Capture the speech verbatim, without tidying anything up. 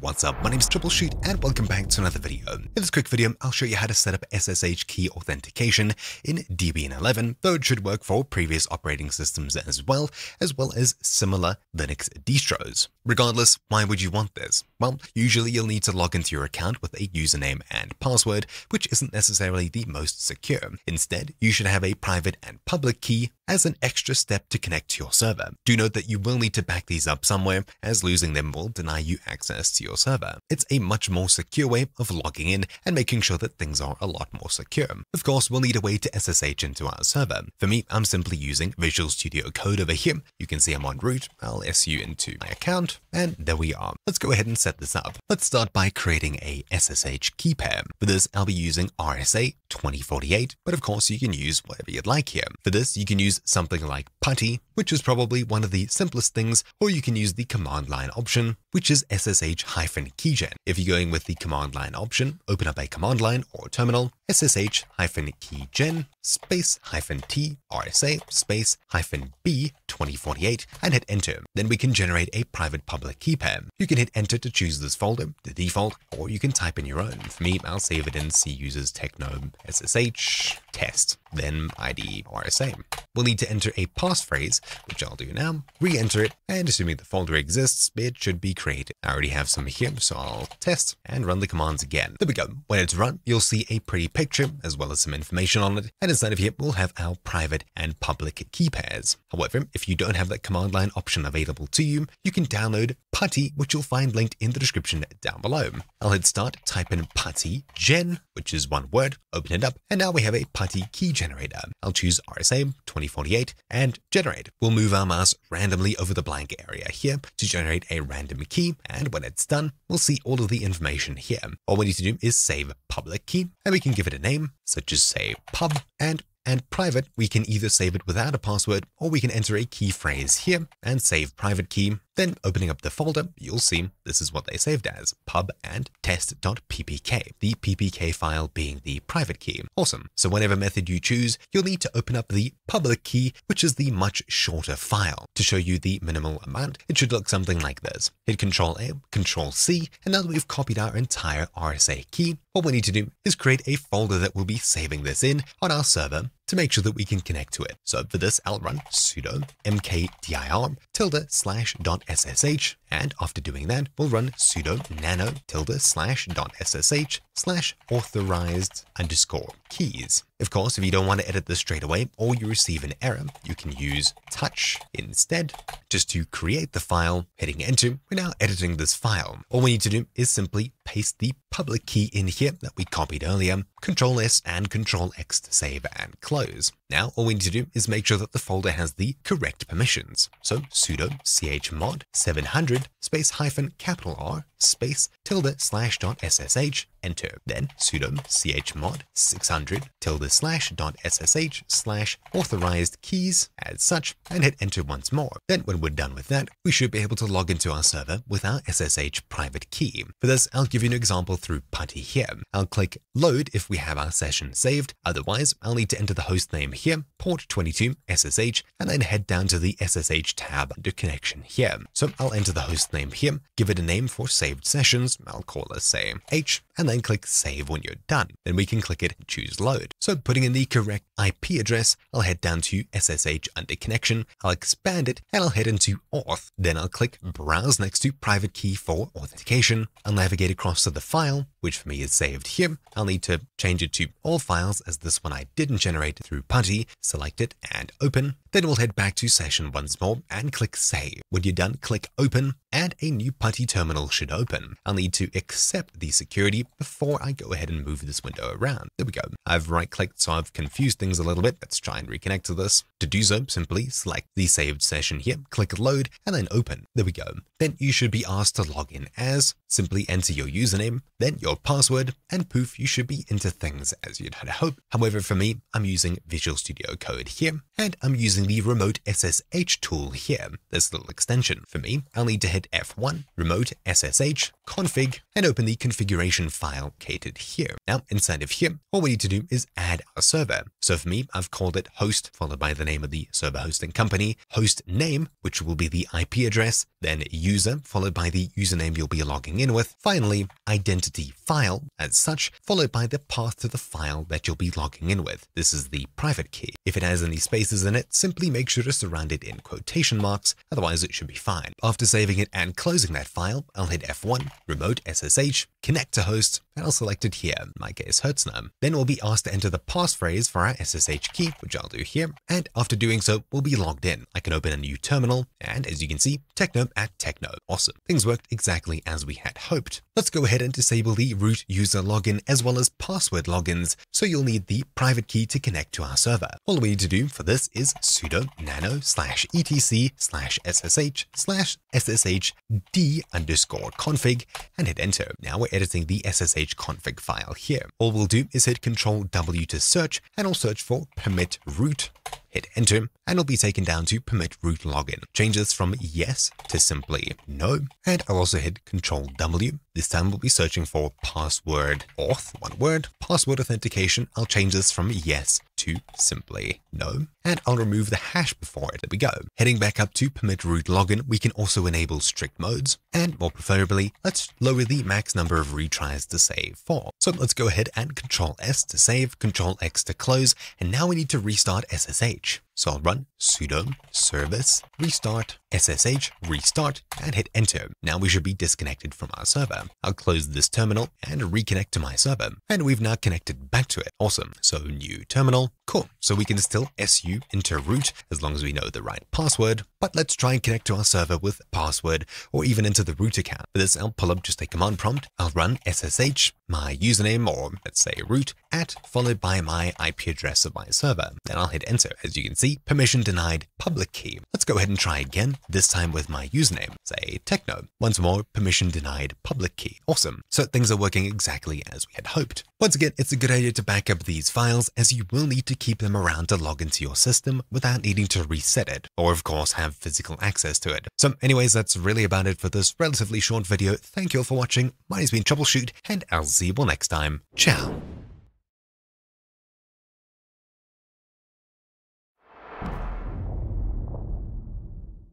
What's up, my name is TroubleChute and welcome back to another video. In this quick video, I'll show you how to set up S S H key authentication in Debian eleven, though it should work for previous operating systems as well, as well as similar Linux distros. Regardless, why would you want this? Well, usually you'll need to log into your account with a username and password, which isn't necessarily the most secure. Instead, you should have a private and public key as an extra step to connect to your server. Do note that you will need to back these up somewhere, as losing them will deny you access to your server. It's a much more secure way of logging in and making sure that things are a lot more secure. Of course, we'll need a way to S S H into our server. For me, I'm simply using Visual Studio Code over here. You can see I'm on root. I'll S U into my account, and there we are. Let's go ahead and set this up. Let's start by creating a S S H key pair. For this, I'll be using R S A twenty forty-eight, but of course you can use whatever you'd like here. For this, you can use something like PuTTY, which is probably one of the simplest things, or you can use the command line option, which is S S H hyphen keygen. If you're going with the command line option, open up a command line or terminal, S S H hyphen keygen space hyphen T R S A space hyphen B twenty forty-eight and hit enter. Then we can generate a private public key pair. You can hit enter to choose this folder, the default, or you can type in your own. For me, I'll save it in C uses Techno S S H test, then I D R S A. We'll need to enter a passphrase, which I'll do now, re-enter it, and assuming the folder exists, it should be created. I already have some here, so I'll test and run the commands again. There we go. When it's run, you'll see a pretty picture as well as some information on it, and inside of here, we'll have our private and public key pairs. However, if you don't have that command line option available to you, you can download PuTTY, which you'll find linked in the description down below. I'll hit start, type in PuTTYGen, which is one word, open it up, and now we have a PuTTY key generator. I'll choose R S A twenty forty-eight and generate. We'll move our mouse randomly over the blank area here to generate a random key, and when it's done, we'll see all of the information here. All we need to do is save public key, and we can give it a name, such as say pub, and And private, we can either save it without a password, or we can enter a key phrase here and save private key. Then opening up the folder, you'll see this is what they saved as, pub and test.ppk, the ppk file being the private key. Awesome. So whatever method you choose, you'll need to open up the public key, which is the much shorter file. To show you the minimal amount, it should look something like this. Hit Control A, Control C, and now that we've copied our entire R S A key, what we need to do is create a folder that we'll be saving this in on our server to make sure that we can connect to it. So for this, I'll run sudo mkdir tilde slash dot ssh, and after doing that, we'll run sudo nano tilde slash dot ssh slash authorized underscore keys. Of course, if you don't want to edit this straight away or you receive an error, you can use touch instead just to create the file. Hitting enter, we're now editing this file. All we need to do is simply paste the public key in here that we copied earlier, Control S and Control X to save and close. Now, all we need to do is make sure that the folder has the correct permissions. So sudo chmod seven hundred space hyphen capital R space tilde slash dot ssh, enter. Then sudo chmod six hundred tilde slash dot ssh slash authorized keys as such, and hit enter once more. Then when we're done with that, we should be able to log into our server with our S S H private key. For this, I'll give you an example through PuTTY here. I'll click load if we have our session saved. Otherwise, I'll need to enter the host name here, port twenty-two S S H, and then head down to the S S H tab under connection here. So I'll enter the host name here, give it a name for saved sessions. I'll call us say H, and then click save when you're done. Then we can click it and choose load. So putting in the correct I P address, I'll head down to S S H under connection. I'll expand it and I'll head into auth. Then I'll click browse next to private key for authentication. I'll navigate across to the file, which for me is saved here. I'll need to change it to all files as this one I didn't generate through PuTTY. Select it and open. Then we'll head back to session once more and click save. When you're done, click open and a new PuTTY terminal should open. I'll need to accept the security before I go ahead and move this window around. There we go. I've right clicked, so I've confused things a little bit. Let's try and reconnect to this. To do so, simply select the saved session here, click load and then open. There we go. Then you should be asked to log in as, simply enter your username, then your password, and poof, you should be into things as you'd had hoped. However, for me, I'm using Visual Studio Code here, and I'm using the Remote S S H tool here, this little extension. For me, I'll need to hit F one, Remote S S H config, and open the configuration file file catered here. Now, inside of here, all we need to do is add our server. So for me, I've called it host, followed by the name of the server hosting company, host name, which will be the I P address, then user, followed by the username you'll be logging in with. Finally, identity file as such, followed by the path to the file that you'll be logging in with. This is the private key. If it has any spaces in it, simply make sure to surround it in quotation marks. Otherwise, it should be fine. After saving it and closing that file, I'll hit F one, remote S S H, connect to host, and I'll select it here, in my case, Hertzner. Then we'll be asked to enter the passphrase for our S S H key, which I'll do here. And after doing so, we'll be logged in. I can open a new terminal. And as you can see, Techno at Techno. Awesome. Things worked exactly as we had hoped. Let's go ahead and disable the root user login as well as password logins. So you'll need the private key to connect to our server. All we need to do for this is sudo nano slash etc slash ssh slash sshd underscore config and hit enter. Now we're editing the ssh config file here. All we'll do is hit control W to search, and I'll search for permit root. Hit enter, and it'll be taken down to permit root login. Change this from yes to simply no, and I'll also hit control W. This time we'll be searching for password auth, one word, password authentication. I'll change this from yes to simply no, and I'll remove the hash before it. There we go. Heading back up to permit root login, we can also enable strict modes, and more preferably, let's lower the max number of retries to save for. So let's go ahead and control S to save, control X to close, and now we need to restart S S H. So I'll run sudo service restart ssh restart and hit enter. Now we should be disconnected from our server. I'll close this terminal and reconnect to my server. And we've now connected back to it. Awesome. So new terminal. Cool. So we can still su into root as long as we know the right password. But let's try and connect to our server with password or even into the root account. For this, I'll pull up just a command prompt. I'll run ssh, my username, or let's say root at, followed by my I P address of my server. Then I'll hit enter. As you can see, permission denied, public key. Let's go ahead and try again, this time with my username, say Techno. Once more, permission denied, public key. Awesome. So things are working exactly as we had hoped. Once again, it's a good idea to back up these files as you will need to keep them around to log into your system without needing to reset it, or of course have physical access to it. So anyways, that's really about it for this relatively short video. Thank you all for watching. My name's been TroubleChute, and I'll see you all next time. Ciao.